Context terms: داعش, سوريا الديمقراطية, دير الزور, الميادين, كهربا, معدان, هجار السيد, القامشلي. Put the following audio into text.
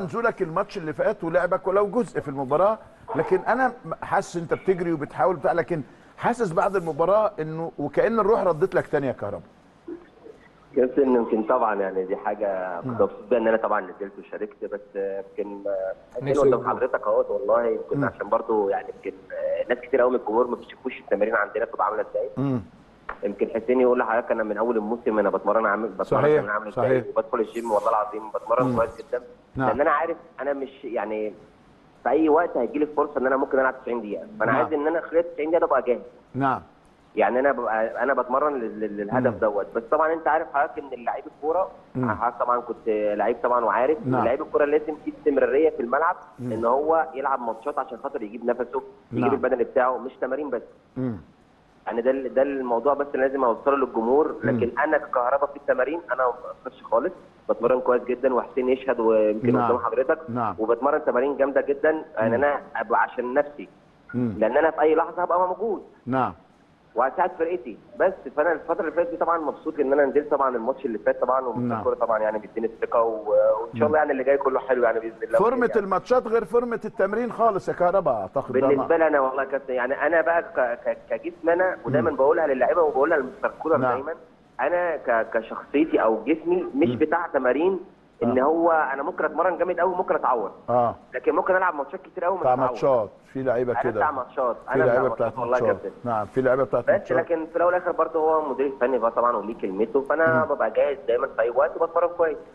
نزولك الماتش اللي فات ولعبك ولو جزء في المباراه، لكن انا حاسس انت بتجري وبتحاول بتاع، لكن حاسس بعد المباراه انه وكأن الروح ردت لك تاني يا كهربا. كابتن يمكن طبعا يعني دي حاجه كنت مبسوط بيها ان انا طبعا نزلت وشاركت، بس يمكن قدام حضرتك اهوت والله يمكن عشان برضو يعني يمكن ناس كتير قوي من الجمهور ما بتشوفوش التمارين عندنا بتبقى عامله ازاي. يمكن حسيني يقول لحضرتك انا من اول الموسم انا بتمرن عامل ازاي وبدخل الجيم والله العظيم بتمرن كويس جدا، لان انا عارف انا مش يعني في اي وقت هيجي لي فرصه ان انا ممكن العب 90 دقيقه، فانا عايز ان انا خلال 90 دقيقه ابقى جاهز. نعم يعني انا بتمرن للهدف دوت. بس طبعا انت عارف حضرتك ان لعيب الكوره طبعا كنت لعيب طبعا وعارف ان لعيب الكوره لازم في استمراريه في الملعب ان هو يلعب ماتشات عشان خاطر يجيب نفسه يجيب البدني بتاعه، مش تمارين بس. يعني ده الموضوع بس اللي لازم اوصله للجمهور. لكن انا ككهربا في التمارين انا ما بقصرش خالص، بتمرن كويس جدا وحسين يشهد ويمكن قدام حضرتك وبتمرن تمارين جامده جدا. يعني انا عشان نفسي لان انا في اي لحظه هبقى موجود وهساعد فرقتي بس. فانا الفتره اللي فاتت دي طبعا مبسوط ان انا نزلت طبعا الماتش اللي فات طبعا والكوره طبعا يعني بيديني الثقه وان شاء الله يعني اللي جاي كله حلو يعني باذن الله. فورمه يعني الماتشات غير فورمه التمرين خالص يا كهربا اعتقد بالنسبه لي انا والله يا كابتن. يعني انا بقى كجسم انا ودايما بقولها للاعيبه وبقولها للمستر كولر دايما، انا كشخصيتي او جسمي مش بتاع تمارين ان هو انا ممكن اتمرن جامد قوي ممكن اتعور، لكن ممكن العب ماتشات كتير قوي بتاع ماتشات في لعيبه كده بتاع ماتشات انا بتاع ماتشات والله يا كابتن. نعم في لعيبه بتاعت ماتشات، لكن في الاول والاخر برضه هو مدير فني بقى طبعا وليه كلمته، فانا ببقى جاهز دايما في اي وقت وبتمرن كويس.